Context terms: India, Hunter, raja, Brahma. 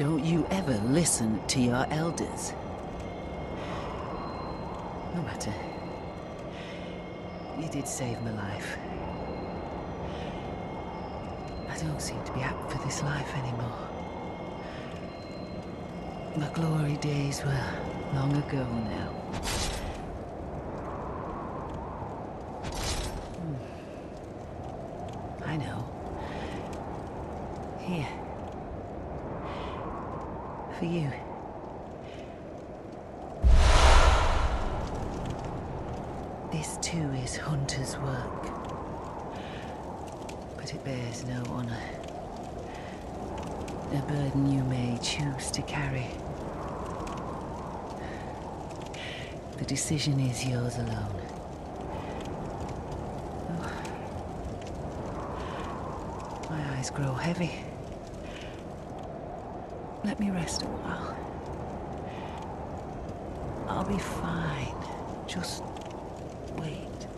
Don't you ever listen to your elders. No matter. You did save my life. I don't seem to be apt for this life anymore. My glory days were long ago now. I know. Here. For you. This too is Hunter's work. But it bears no honor. A burden you may choose to carry. The decision is yours alone. Oh. My eyes grow heavy. Let me rest a while. I'll be fine. Just wait.